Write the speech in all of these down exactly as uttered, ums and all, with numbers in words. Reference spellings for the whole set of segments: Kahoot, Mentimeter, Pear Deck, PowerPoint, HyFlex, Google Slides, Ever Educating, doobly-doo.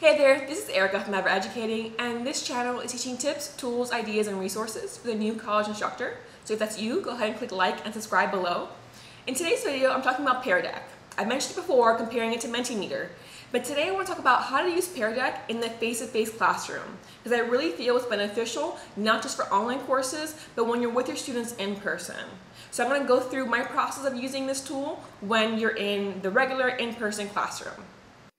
Hey there, this is Erica from Ever Educating, and this channel is teaching tips, tools, ideas, and resources for the new college instructor. So if that's you, go ahead and click like and subscribe below. In today's video, I'm talking about Pear Deck. I mentioned it before, comparing it to Mentimeter, but today I want to talk about how to use Pear Deck in the face-to-face classroom, because I really feel it's beneficial not just for online courses, but when you're with your students in person. So I'm going to go through my process of using this tool when you're in the regular in-person classroom.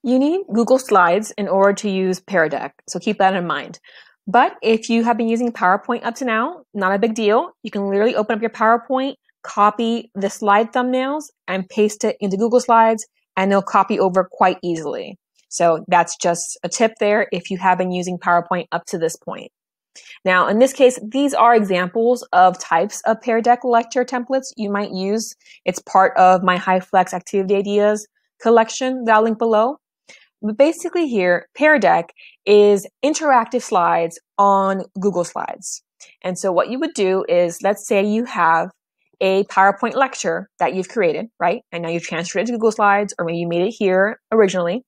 You need Google Slides in order to use Pear Deck, so keep that in mind. But if you have been using PowerPoint up to now, not a big deal. You can literally open up your PowerPoint, copy the slide thumbnails, and paste it into Google Slides, and they'll copy over quite easily. So that's just a tip there if you have been using PowerPoint up to this point. Now, in this case, these are examples of types of Pear Deck lecture templates you might use. It's part of my HyFlex activity ideas collection that I'll link below. But basically here, Pear Deck is interactive slides on Google Slides. And so what you would do is, let's say you have a PowerPoint lecture that you've created, right? And now you've transferred it to Google Slides, or maybe you made it here originally.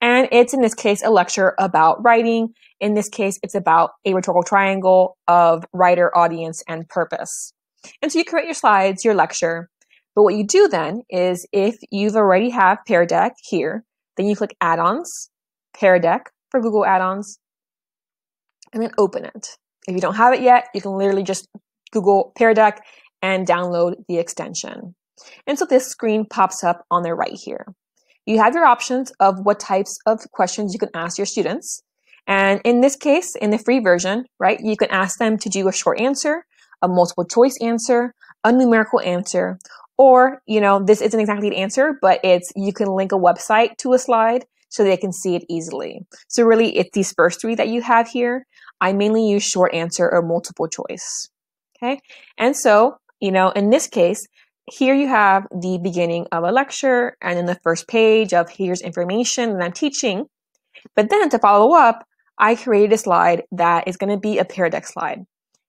And it's, in this case, a lecture about writing. In this case, it's about a rhetorical triangle of writer, audience, and purpose. And so you create your slides, your lecture. But what you do then is, if you've already have Pear Deck here, then you click Add-ons, Pear Deck for Google Add-ons, and then open it. If you don't have it yet, you can literally just Google Pear Deck and download the extension. And so this screen pops up on the right here. You have your options of what types of questions you can ask your students. And in this case, in the free version, right, you can ask them to do a short answer, a multiple choice answer, a numerical answer, or, you know, this isn't exactly an answer, but it's, you can link a website to a slide so they can see it easily. So really, it's these first three that you have here. I mainly use short answer or multiple choice, okay? And so, you know, in this case, here you have the beginning of a lecture and then the first page of here's information that I'm teaching. But then to follow up, I created a slide that is going to be a Pear Deck slide.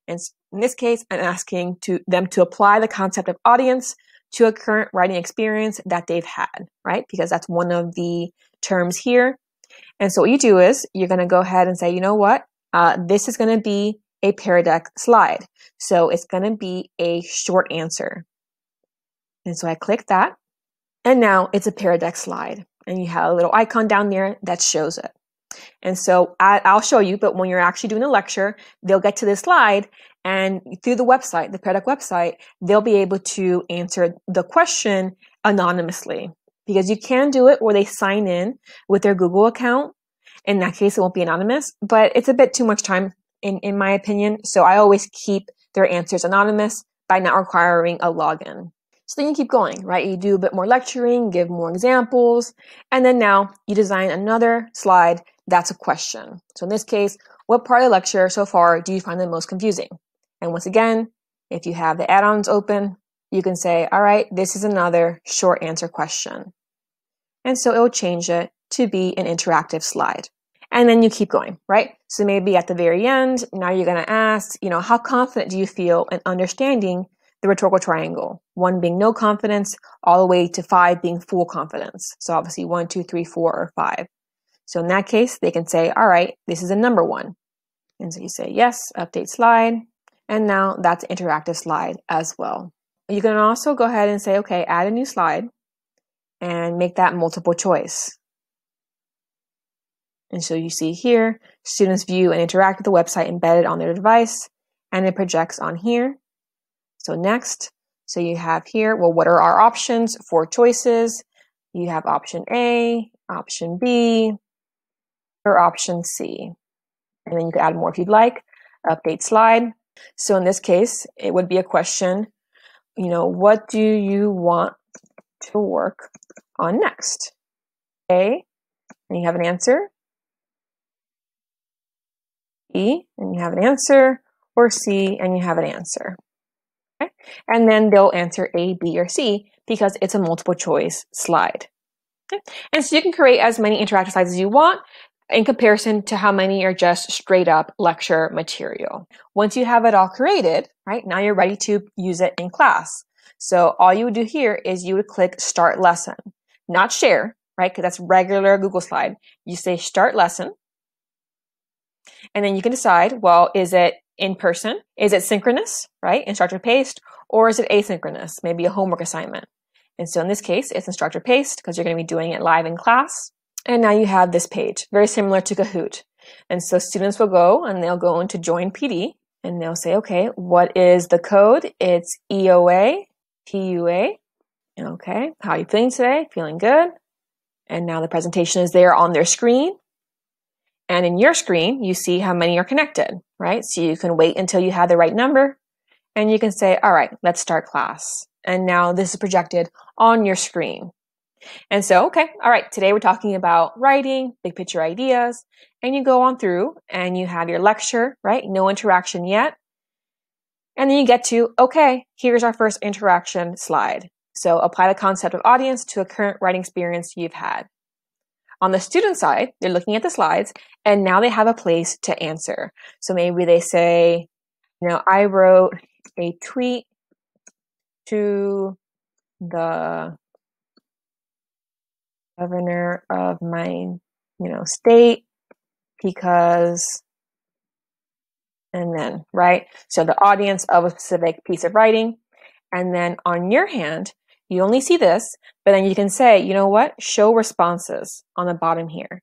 And in this case, I'm asking to them to apply the concept of audience to a current writing experience that they've had, right? Because that's one of the terms here. And so what you do is you're gonna go ahead and say, you know what? Uh, this is gonna be a Pear Deck slide. So it's gonna be a short answer. And so I click that, and now it's a Pear Deck slide. And you have a little icon down there that shows it. And so I, I'll show you, but when you're actually doing a lecture, they'll get to this slide, and through the website, the Pear Deck website, they'll be able to answer the question anonymously, because you can do it where they sign in with their Google account. In that case, it won't be anonymous, but it's a bit too much time in, in my opinion. So I always keep their answers anonymous by not requiring a login. So then you keep going, right? You do a bit more lecturing, give more examples, and then now you design another slide that's a question. So in this case, what part of the lecture so far do you find the most confusing? And once again, if you have the add-ons open, you can say, all right, this is another short answer question. And so it will change it to be an interactive slide. And then you keep going, right? So maybe at the very end, now you're going to ask, you know, how confident do you feel in understanding the rhetorical triangle? One being no confidence, all the way to five being full confidence. So obviously one, two, three, four, or five. So in that case, they can say, all right, this is a number one. And so you say, yes, update slide. And now that's an interactive slide as well. You can also go ahead and say, okay, add a new slide and make that multiple choice. And so you see here, students view and interact with the website embedded on their device, and it projects on here. So next, so you have here, well, what are our options? Four choices. You have option A, option B, or option C. And then you can add more if you'd like. Update slide. So in this case, it would be a question, you know, what do you want to work on next? A, and you have an answer. E, and you have an answer. Or C, and you have an answer. Okay? And then they'll answer A, B, or C because it's a multiple choice slide. Okay? And so you can create as many interactive slides as you want, in comparison to how many are just straight up lecture material. Once you have it all created, right, now you're ready to use it in class. So all you would do here is you would click Start Lesson, not Share, right? Because that's regular Google slide. You say start lesson. And then you can decide, well, is it in person? Is it synchronous, right? Instructor paced, or is it asynchronous? Maybe a homework assignment. And so in this case, it's instructor paced because you're going to be doing it live in class. And now you have this page, very similar to Kahoot. And so students will go and they'll go into Join P D and they'll say, okay, what is the code? It's E O A, P U A. Okay, how are you feeling today? Feeling good. And now the presentation is there on their screen. And in your screen, you see how many are connected, right? So you can wait until you have the right number and you can say, all right, let's start class. And now this is projected on your screen. And so, okay, all right, today we're talking about writing, big picture ideas, and you go on through and you have your lecture, right? No interaction yet. And then you get to, okay, here's our first interaction slide. So apply the concept of audience to a current writing experience you've had. On the student side, they're looking at the slides and now they have a place to answer. So maybe they say, you know, I wrote a tweet to the governor of my, you know, state because, and then, right? So the audience of a specific piece of writing. And then on your hand, you only see this, but then you can say, you know what? Show responses on the bottom here.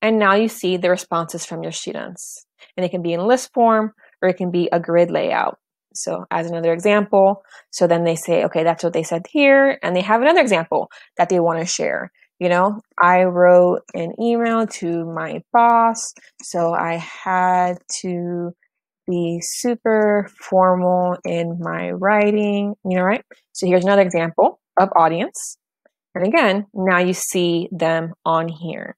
And now you see the responses from your students. And it can be in list form or it can be a grid layout. So as another example, so then they say, okay, that's what they said here. And they have another example that they want to share. You know, I wrote an email to my boss, so I had to be super formal in my writing, you know, right? So here's another example of audience. And again, now you see them on here.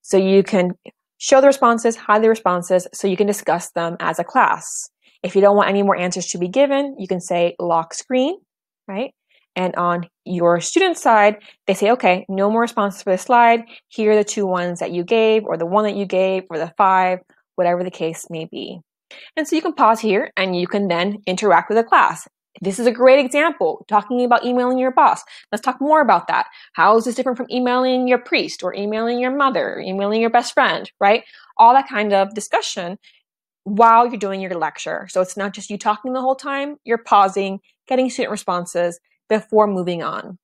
So you can show the responses, hide the responses, so you can discuss them as a class. If you don't want any more answers to be given, you can say lock screen, right? And on your student side, they say, okay, no more responses for this slide. Here are the two ones that you gave, or the one that you gave, or the five, whatever the case may be. And so you can pause here and you can then interact with the class. This is a great example, talking about emailing your boss. Let's talk more about that. How is this different from emailing your priest or emailing your mother, or emailing your best friend, right? All that kind of discussion while you're doing your lecture. So it's not just you talking the whole time, you're pausing, getting student responses before moving on.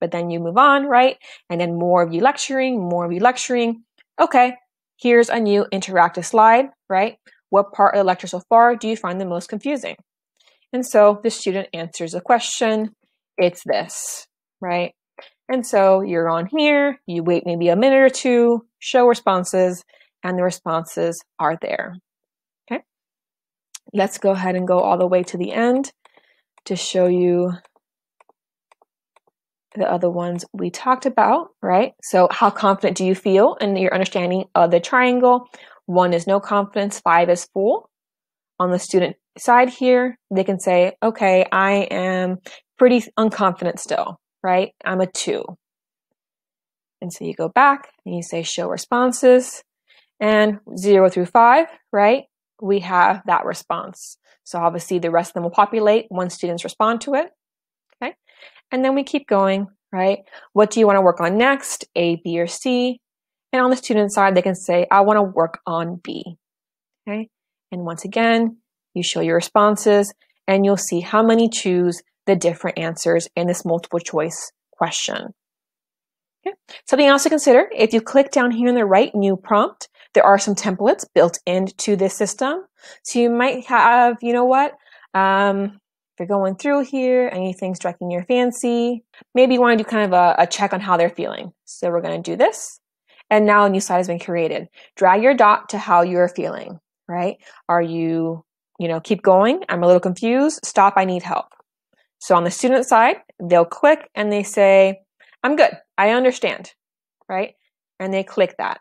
But then you move on, right? And then more of you lecturing, more of you lecturing. Okay, here's a new interactive slide, right? What part of the lecture so far do you find the most confusing? And so the student answers a question, it's this, right? And so you're on here, you wait maybe a minute or two, show responses, and the responses are there. Okay. Let's go ahead and go all the way to the end to show you the other ones we talked about, right? So how confident do you feel in your understanding of the triangle? One is no confidence, five is full. On the student side here, they can say, okay, I am pretty unconfident still, right? I'm a two. And so you go back and you say show responses, and zero through five, right? We have that response. So obviously the rest of them will populate once students respond to it, okay? And then we keep going, right? What do you want to work on next? A, B, or C? And on the student side, they can say, I want to work on B, okay? And once again, you show your responses and you'll see how many choose the different answers in this multiple choice question. Okay. Something else to consider, if you click down here in the right new prompt, there are some templates built into this system. So you might have, you know what, um, if you're going through here, anything striking your fancy, maybe you want to do kind of a, a check on how they're feeling. So we're going to do this. And now a new slide has been created. Drag your dot to how you're feeling. Right? Are you, you know, keep going. I'm a little confused. Stop. I need help. So on the student side, they'll click and they say, I'm good. I understand. Right? And they click that.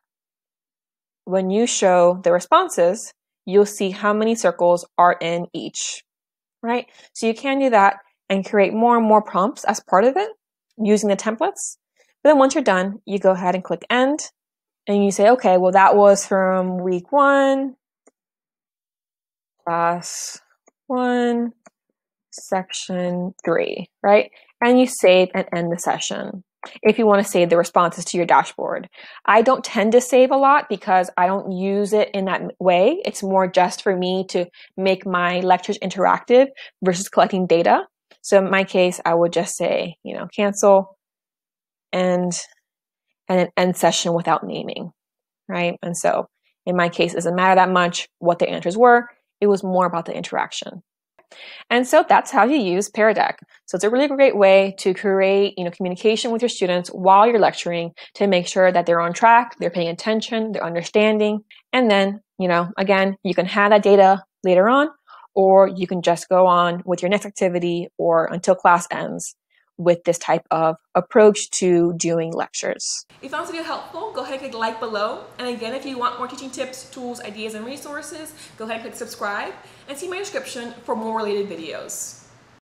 When you show the responses, you'll see how many circles are in each. Right? So you can do that and create more and more prompts as part of it using the templates. But then once you're done, you go ahead and click end and you say, okay, well, that was from week one. Class one, section three, right? And you save and end the session. if you want to save the responses to your dashboard. I don't tend to save a lot because I don't use it in that way. It's more just for me to make my lectures interactive versus collecting data. So in my case, I would just say, you know, cancel and, and an end session without naming, right? And so in my case, it doesn't matter that much what the answers were. It was more about the interaction. And so that's how you use Pear Deck. So it's a really great way to create, you know, communication with your students while you're lecturing to make sure that they're on track, they're paying attention, they're understanding. And then, you know, again, you can have that data later on, or you can just go on with your next activity or until class ends with this type of approach to doing lectures. If you found this video helpful, go ahead and click like below. And again, if you want more teaching tips, tools, ideas, and resources, go ahead and click subscribe and see my description for more related videos.